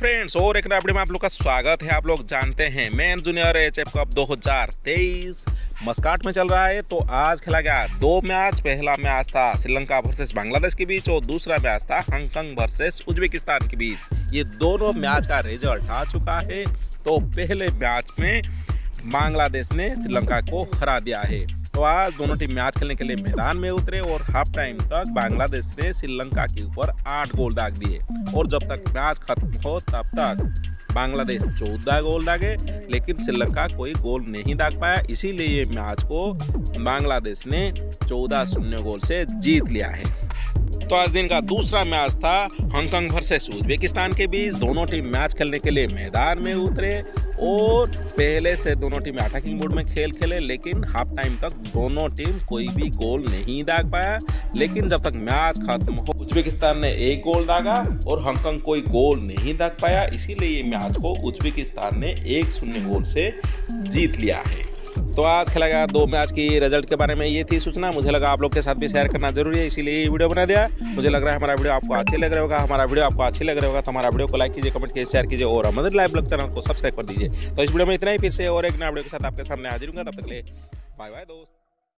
Hello friends और एक नए अपडेट में आप लोग का स्वागत है। आप लोग जानते हैं मेन जूनियरएएचएफ कप 2023 मस्काट में चल रहा है। तो आज खेला गया दो मैच। पहला मैच था श्रीलंका वर्सेस बांग्लादेश के बीच और दूसरा मैच था हांगकांग वर्सेस उज्बेकिस्तान के बीच। ये दोनों मैच का रिजल्ट आ चुका है। तो पहले मैच में बांग्लादेश ने श्रीलंका को हरा दिया है। तो आज दोनों टीम मैच खेलने के लिए मैदान में उतरे और हाफ टाइम तक बांग्लादेश ने श्रीलंका के ऊपर 8 गोल दाग दिए और जब तक मैच खत्म हो तब तक बांग्लादेश 14 गोल दागे, लेकिन श्रीलंका कोई गोल नहीं दाग पाया। इसीलिए ये मैच को बांग्लादेश ने 14-0 गोल से जीत लिया है। तो आज दिन का दूसरा मैच था हांगकांग वर्सेस उज्बेकिस्तान के बीच। दोनों टीम मैच खेलने के लिए मैदान में उतरे और पहले से दोनों टीम अटैकिंग मोड में खेल खेले, लेकिन हाफ टाइम तक दोनों टीम कोई भी गोल नहीं दाग पाया। लेकिन जब तक मैच खत्म हो उज्बेकिस्तान ने 1 गोल दागा और हांगकांग कोई गोल नहीं दाग पाया। इसीलिए ये मैच को उज्बेकिस्तान ने 1-0 गोल से जीत लिया है। तो आज खेला गया दो मैच की रिजल्ट के बारे में ये थी सूचना। मुझे लगा आप लोग के साथ भी शेयर करना जरूरी है, इसीलिए ये वीडियो बना दिया। मुझे लग रहा है हमारा वीडियो आपको अच्छे लग रहा होगा। हमारा वीडियो आपको अच्छे लग रहा होगा तो हमारा वीडियो को लाइक कीजिए, कमेंट कीजिए, शेयर कीजिए और हमारे liveVlog चैनल को सब्सक्राइब कर दीजिए। तो इस वीडियो में इतना ही। फिर से और एक नए वीडियो के साथ आपके सामने हाजिर हूँगा। तब तक के लिए बाय बाय दोस्त।